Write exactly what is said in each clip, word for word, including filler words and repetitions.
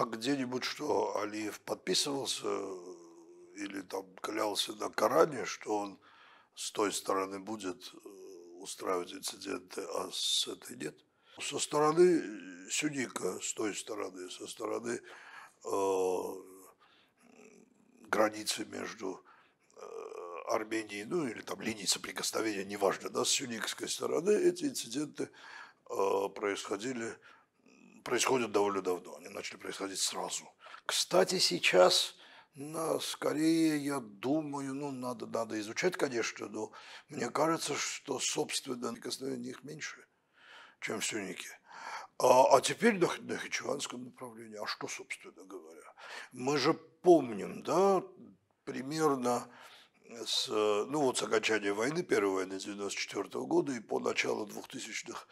А где-нибудь что, Алиев подписывался или там клялся на Коране, что он с той стороны будет устраивать инциденты, а с этой нет? Со стороны Сюника, с той стороны, со стороны э, границы между Арменией, ну или там линии соприкосновения, неважно, да, с сюникской стороны эти инциденты э, происходили, происходят довольно давно, они начали происходить сразу. Кстати, сейчас, на, скорее, я думаю, ну надо, надо изучать, конечно, но мне кажется, что, собственно, соприкосновение их меньше, чем в Сюнике. А, а теперь на Нахичеванском направлении, а что, собственно говоря? Мы же помним, да, примерно с, ну вот, с окончания войны, Первой войны тысяча девятьсот девяносто четвёртого года и по началу двухтысячных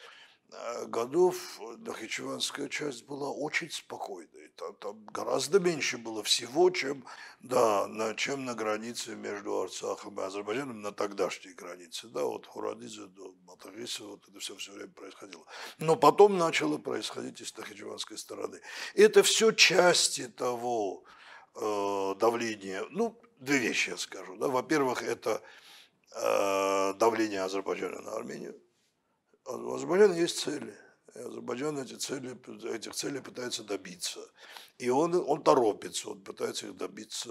годов Нахичеванская часть была очень спокойной. Там, там гораздо меньше было всего, чем, да, на, чем на границе между Арцахом и Азербайджаном, на тогдашней границе. Да, от Хурадиза до Матрисе, вот это все все время происходило. Но потом начало происходить и с Нахичеванской стороны. Это все части того э, давления. Ну, две вещи я скажу. Да. Во-первых, это э, давление Азербайджана на Армению. У Азербайджана есть цели. И Азербайджан эти цели, этих целей пытается добиться. И он, он торопится, он пытается их добиться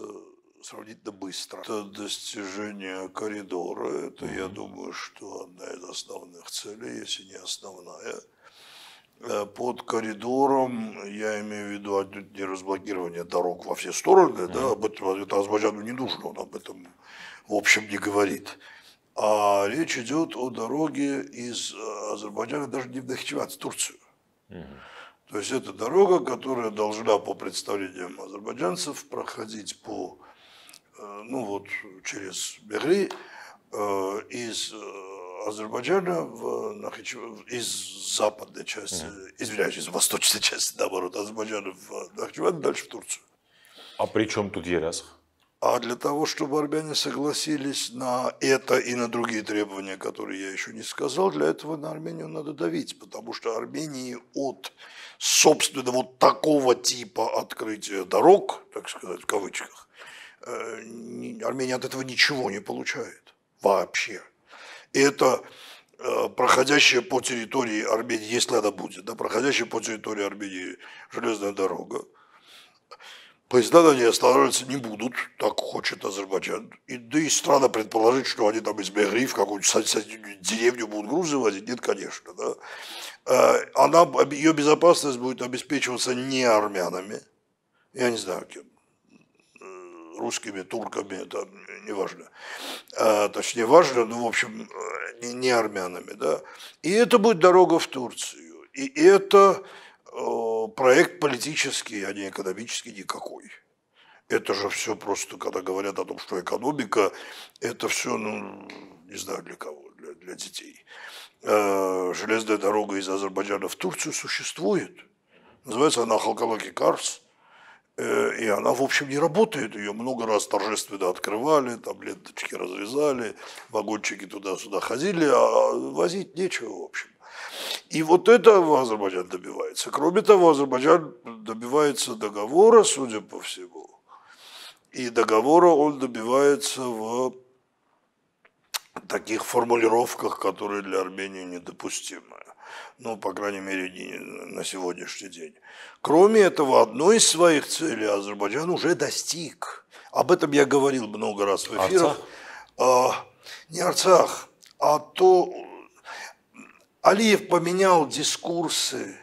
сравнительно быстро. Это достижение коридора. Это, я думаю, что одна из основных целей, если не основная. Под коридором я имею в виду отнюдь не разблокирование дорог во все стороны, да, об этом это Азербайджану не нужно, он об этом в общем не говорит. А речь идет о дороге из Азербайджана, даже не в Нахичевань, в Турцию. Uh-huh. То есть это дорога, которая должна, по представлениям азербайджанцев, проходить по, ну вот, через Мехри из Азербайджана в Нахичев... из западной части, mm. извиняюсь, из восточной части, наоборот, Азербайджана в Нахичевань, дальше в Турцию. А при чем тут Ерасх? А для того, чтобы армяне согласились на это и на другие требования, которые я еще не сказал, для этого на Армению надо давить, потому что Армении от, собственно, вот такого типа открытия дорог, так сказать, в кавычках, Армения от этого ничего не получает вообще. И это э, проходящая по территории Армении, если она будет, да, проходящая по территории Армении железная дорога. Поезда на ней останавливаться не будут, так хочет Азербайджан. И, да и странно предположить, что они там из Мехри в какую-нибудь соседнюю деревню будут грузы возить. Нет, конечно. Да. Э, она, ее безопасность будет обеспечиваться не армянами, я не знаю кем. Русскими, турками, это неважно, а, точнее важно, ну в общем не, не армянами, да. И это будет дорога в Турцию, и это э, проект политический, а не экономический никакой. Это же все просто, когда говорят о том, что экономика, это все, ну не знаю для кого, для, для детей. Э, железная дорога из Азербайджана в Турцию существует, называется она Халкалаки Карс. И она, в общем, не работает, ее много раз торжественно открывали, там ленточки разрезали, вагончики туда-сюда ходили, а возить нечего, в общем. И вот этого Азербайджан добивается. Кроме того, Азербайджан добивается договора, судя по всему, и договора он добивается в таких формулировках, которые для Армении недопустимы. Ну, по крайней мере, не на сегодняшний день. Кроме этого, одной из своих целей Азербайджан уже достиг. Об этом я говорил много раз в эфирах. Арцах? А, не Арцах, а то... Алиев поменял дискурсы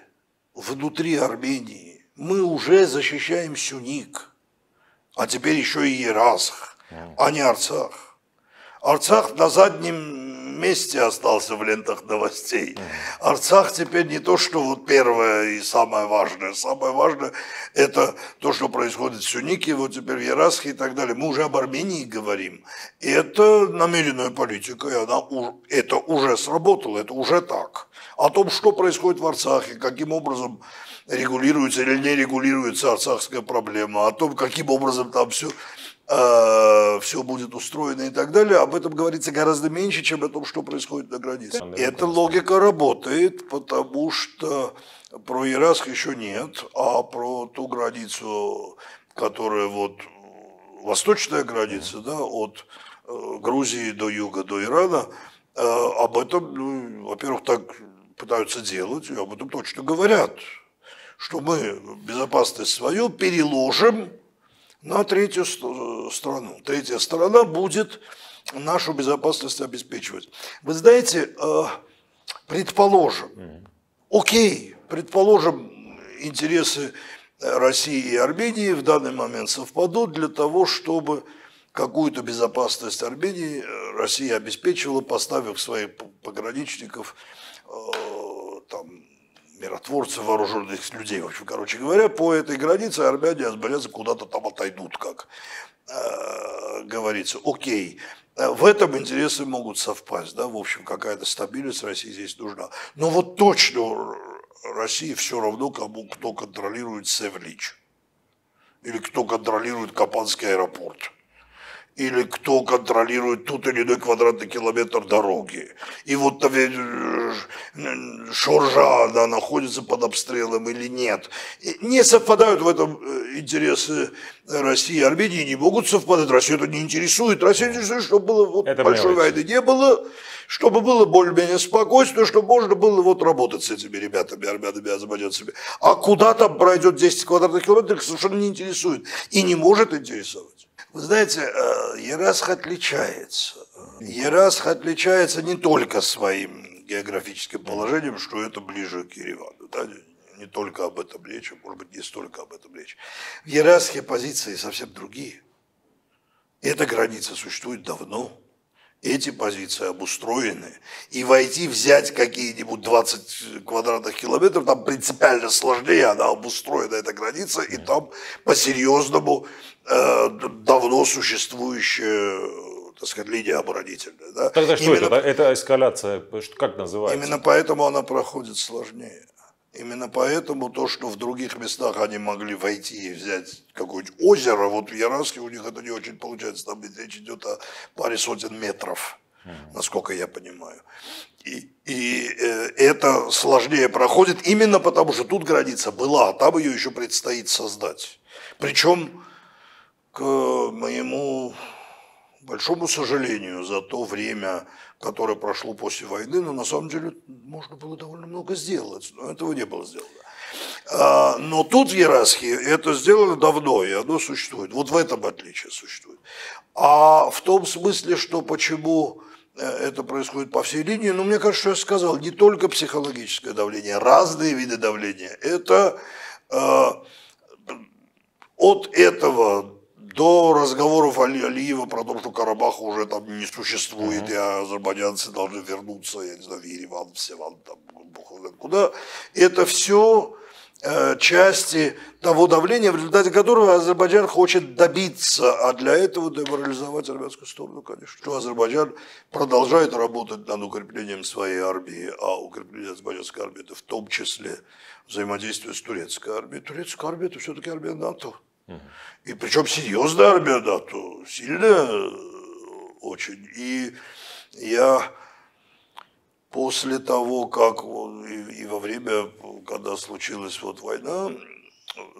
внутри Армении. Мы уже защищаем Сюник, а теперь еще и Ерасх, а не Арцах. Арцах на заднем... вместе остался в лентах новостей. Арцах теперь не то, что вот первое и самое важное. Самое важное – это то, что происходит в Сюнике, вот теперь в Ерасхе и так далее. Мы уже об Армении говорим. Это намеренная политика, и она, это уже сработало, это уже так. О том, что происходит в Арцахе, каким образом регулируется или не регулируется арцахская проблема, о том, каким образом там все все будет устроено и так далее, об этом говорится гораздо меньше, чем о том, что происходит на границе. Эта логика работает, потому что про Ерасх еще нет, а про ту границу, которая вот восточная граница, да, от Грузии до юга, до Ирана, об этом, ну, во-первых, так пытаются делать, и об этом точно говорят, что мы безопасность свою переложим на третью страну. Третья сторона будет нашу безопасность обеспечивать. Вы знаете, предположим, окей, предположим, интересы России и Армении в данный момент совпадут для того, чтобы какую-то безопасность Армении Россия обеспечивала, поставив своих пограничников, там, миротворцев, вооруженных людей, в общем, короче говоря, по этой границе армяне и азербайджанцы куда-то там отойдут, как э, говорится. Окей, в этом интересы могут совпасть, да, в общем, какая-то стабильность России здесь нужна. Но вот точно России все равно, кому, кто контролирует Севлич, или кто контролирует Капанский аэропорт, или кто контролирует тот или иной квадратный километр дороги. И вот Шоржа, она находится под обстрелом или нет. Не совпадают в этом интересы России и Армении, не могут совпадать. Россию это не интересует. Россию интересует, чтобы было вот большой войны не было, чтобы было более-менее спокойствие, чтобы можно было вот работать с этими ребятами, армянами, азербайджанцами. А куда там пройдет десять квадратных километров, совершенно не интересует и не может интересовать. Вы знаете, Ерасх отличается. Ерасх отличается не только своим географическим положением, что это ближе к Еревану. Да? Не только об этом речь, может быть, не столько об этом речь. В Ерасхе позиции совсем другие. Эта граница существует давно. Эти позиции обустроены. И войти, взять какие-нибудь двадцать квадратных километров, там принципиально сложнее, она обустроена, эта граница, и там по-серьезному э, давно существующая, так сказать, линия оборонительная. Да? Тогда что именно, это? Это эскаляция, как называется? Именно поэтому она проходит сложнее. Именно поэтому то, что в других местах они могли войти и взять какое-нибудь озеро, вот в Яранске у них это не очень получается, там речь идет о паре сотен метров, насколько я понимаю. И, и это сложнее проходит именно потому, что тут граница была, а там ее еще предстоит создать. Причем, к моему большому сожалению, за то время, которое прошло после войны, но на самом деле можно было довольно много сделать, но этого не было сделано. Но тут в Ерасхе это сделано давно, и оно существует. Вот в этом отличие существует. А в том смысле, что почему это происходит по всей линии, ну, мне кажется, что я сказал, не только психологическое давление, разные виды давления. Это от этого до разговоров Али, Алиева про то, что Карабах уже там не существует, и азербайджанцы должны вернуться, я не знаю, в Ереван, в Севан, там, куда. Это все э, части того давления, в результате которого Азербайджан хочет добиться, а для этого деморализовать армянскую сторону, конечно. Что Азербайджан продолжает работать над укреплением своей армии, а укрепление азербайджанской армии – это в том числе взаимодействие с турецкой армией. Турецкая армия – это все-таки армия НАТО. И причем серьезная армия, да, то сильная очень. И я после того, как и, и во время, когда случилась вот война,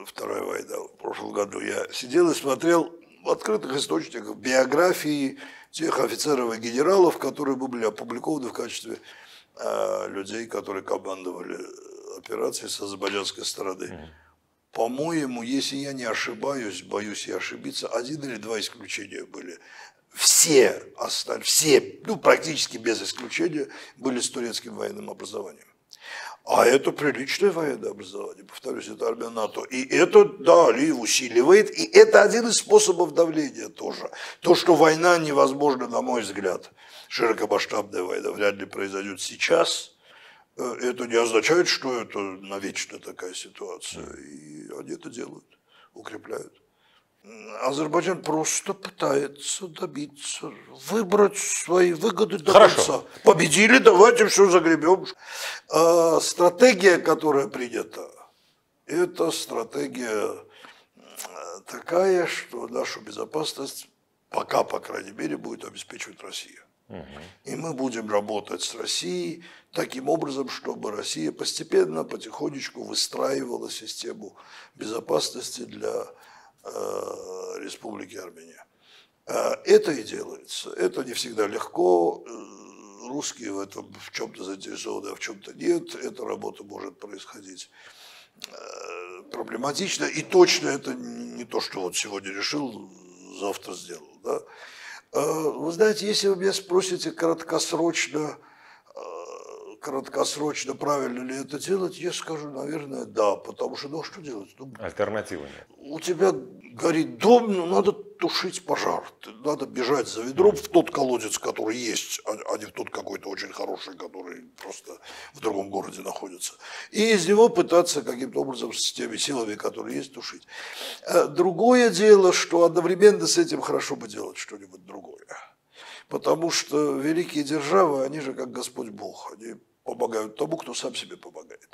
вторая война в прошлом году, я сидел и смотрел в открытых источниках биографии тех офицеров и генералов, которые были опубликованы в качестве э, людей, которые командовали операцией с азербайджанской стороны. По-моему, если я не ошибаюсь, боюсь я ошибиться, один или два исключения были. Все, осталь... все, ну практически без исключения, были с турецким военным образованием. А это приличное военное образование, повторюсь, это армия НАТО. И это, да, Алиев усиливает, и это один из способов давления тоже. То, что война невозможна, на мой взгляд, широкомасштабная война вряд ли произойдет сейчас, это не означает, что это навечно такая ситуация, и они это делают, укрепляют. Азербайджан просто пытается добиться, выбрать свои выгоды до Хорошо. конца. Победили, давайте все загребем. А стратегия, которая принята, это стратегия, такая, что нашу безопасность пока, по крайней мере, будет обеспечивать Россия. Угу. И мы будем работать с Россией таким образом, чтобы Россия постепенно, потихонечку выстраивала систему безопасности для э, Республики Армения. Э, это и делается. Это не всегда легко. Русские в этом в чем-то заинтересованы, а в чем-то нет. Эта работа может происходить э, проблематично. И точно это не то, что вот сегодня решил, завтра сделал. Да? Вы знаете, если вы меня спросите краткосрочно, краткосрочно, правильно ли это делать, я скажу, наверное, да, потому что, ну, что делать? Ну, альтернативы нет. У тебя горит дом, но надо тушить пожар, надо бежать за ведром в тот колодец, который есть, а не в тот какой-то очень хороший, который просто в другом городе находится, и из него пытаться каким-то образом с теми силами, которые есть, тушить. Другое дело, что одновременно с этим хорошо бы делать что-нибудь другое, потому что великие державы, они же как Господь Бог, они помогают тому, кто сам себе помогает.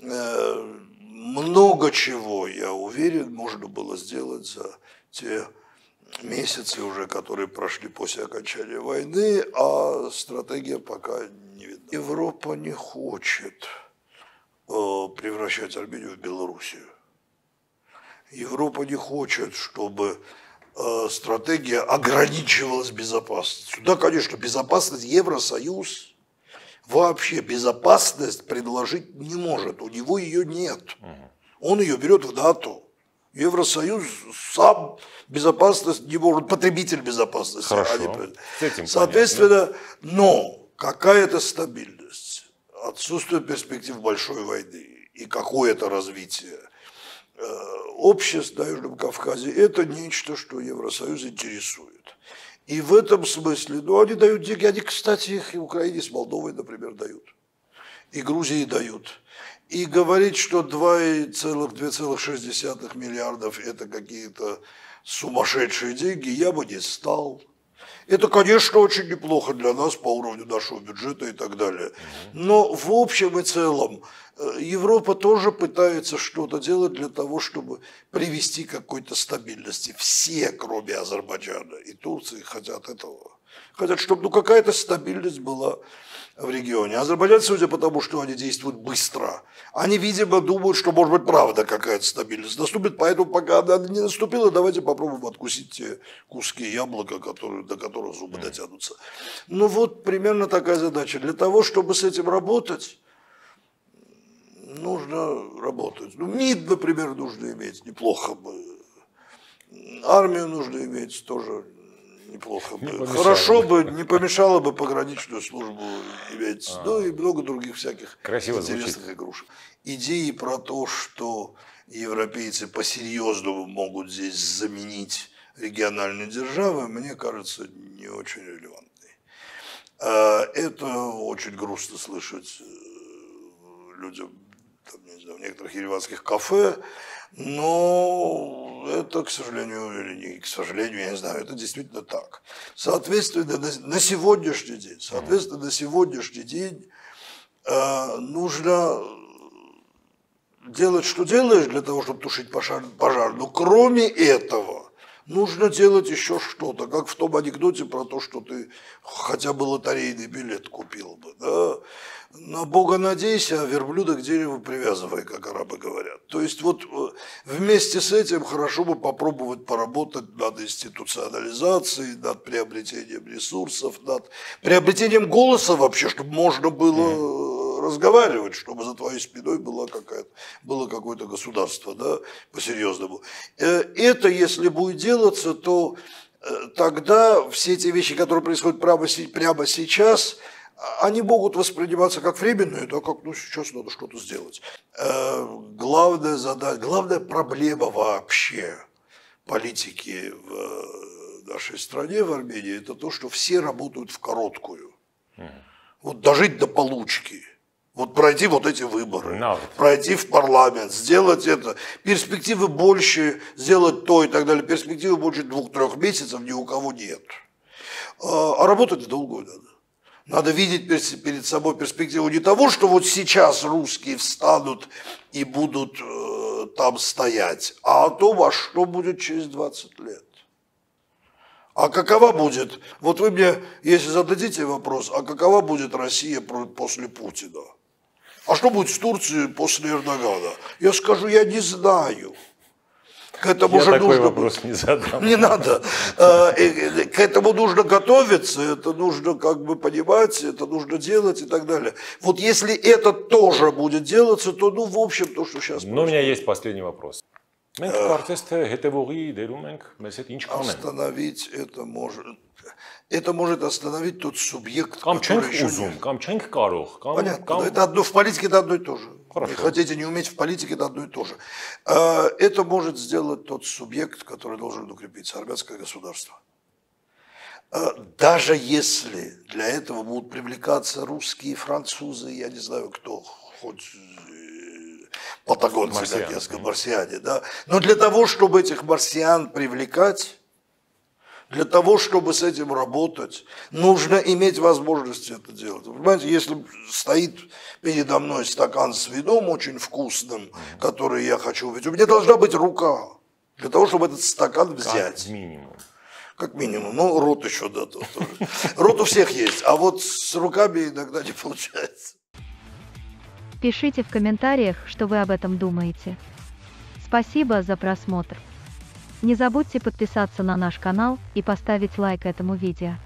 Много чего, я уверен, можно было сделать за те месяцы уже, которые прошли после окончания войны, а стратегия пока не видна. Европа не хочет превращать Армению в Белоруссию. Европа не хочет, чтобы стратегия ограничивалась безопасностью. Да, конечно, безопасность Евросоюз вообще безопасность предложить не может, у него ее нет. Он ее берет в НАТО. Евросоюз сам безопасность не может, потребитель безопасности. Хорошо. Они... Соответственно, понятно. Но какая-то стабильность, отсутствие перспектив большой войны и какое-то развитие обществ на Южном Кавказе – это нечто, что Евросоюз интересует. И в этом смысле, ну, они дают деньги, они, кстати, их и Украине с Молдовой, например, дают, и Грузии дают. И говорить, что два целых шесть десятых миллиардов – это какие-то сумасшедшие деньги, я бы не стал. Это, конечно, очень неплохо для нас по уровню нашего бюджета и так далее. Но в общем и целом Европа тоже пытается что-то делать для того, чтобы привести к какой-то стабильности. Все, кроме Азербайджана и Турции, хотят этого. Хотят, чтобы ну, какая-то стабильность была в регионе. Азербайджан, судя по тому, что они действуют быстро, они, видимо, думают, что, может быть, правда какая-то стабильность наступит, поэтому пока она не наступила, давайте попробуем откусить те куски яблока, которые, до которых зубы дотянутся. Ну вот примерно такая задача. Для того, чтобы с этим работать, нужно работать. Ну, МИД, например, нужно иметь, неплохо бы. Армию нужно иметь тоже неплохо бы. Не хорошо бы, не помешало бы пограничную службу иметь, а -а -а. Ну и много других всяких красиво интересных звучит. Игрушек. Идеи про то, что европейцы по-серьезному могут здесь заменить региональные державы, мне кажется, не очень релевантны. Это очень грустно слышать людям, там, не знаю, в некоторых ереванских кафе, но это, к сожалению, или не к сожалению, я не знаю, это действительно так. Соответственно, на сегодняшний день, соответственно, на сегодняшний день э, нужно делать, что делаешь для того, чтобы тушить пожар, пожар. Но кроме этого, нужно делать еще что-то, как в том анекдоте про то, что ты хотя бы лотерейный билет купил бы. Да? На Бога надейся, а верблюда к дереву привязывай, как арабы говорят. То есть вот вместе с этим хорошо бы попробовать поработать над институционализацией, над приобретением ресурсов, над приобретением голоса вообще, чтобы можно было разговаривать, чтобы за твоей спиной была какая-то, было какое-то государство, да, по-серьезному. Это, если будет делаться, то тогда все те вещи, которые происходят прямо, прямо сейчас, они могут восприниматься как временные, так как ну, сейчас надо что-то сделать. Э, главная задача, главная проблема вообще политики в нашей стране, в Армении, это то, что все работают в короткую. Вот дожить до получки, вот пройти вот эти выборы, no. пройти в парламент, сделать это. Перспективы больше, сделать то и так далее. Перспективы больше двух-трех месяцев ни у кого нет. А работать долго надо. Надо видеть перед собой перспективу не того, что вот сейчас русские встанут и будут там стоять, а о том, а что будет через двадцать лет. А какова будет, вот вы мне, если зададите вопрос, а какова будет Россия после Путина? А что будет с Турцией после Эрдогана? Я скажу, я не знаю. К этому я же такой нужно... вопрос не задам. Не надо. К этому нужно готовиться, это нужно как бы понимать, это нужно делать и так далее. Вот если это тоже будет делаться, то, ну, в общем, то, что сейчас... Но у меня есть последний вопрос. Остановить это может... Это может остановить тот субъект, который еще нет. Понятно, это одно, в политике это одно и то же. Хорошо. Не хотите не уметь в политике, это одно и то же. Это может сделать тот субъект, который должен укрепиться, армянское государство. Даже если для этого будут привлекаться русские, французы, я не знаю кто, хоть... патагонцы, как я сказал, марсиане, да. Но для того, чтобы этих марсиан привлекать, для того, чтобы с этим работать, нужно иметь возможность это делать. Вы понимаете, если стоит передо мной стакан с вином очень вкусным, который я хочу увидеть, у меня должна быть рука для того, чтобы этот стакан взять. Как минимум. Как минимум. Ну, рот еще, да, тоже. Рот у всех есть, а вот с руками иногда не получается. Пишите в комментариях, что вы об этом думаете. Спасибо за просмотр. Не забудьте подписаться на наш канал и поставить лайк этому видео.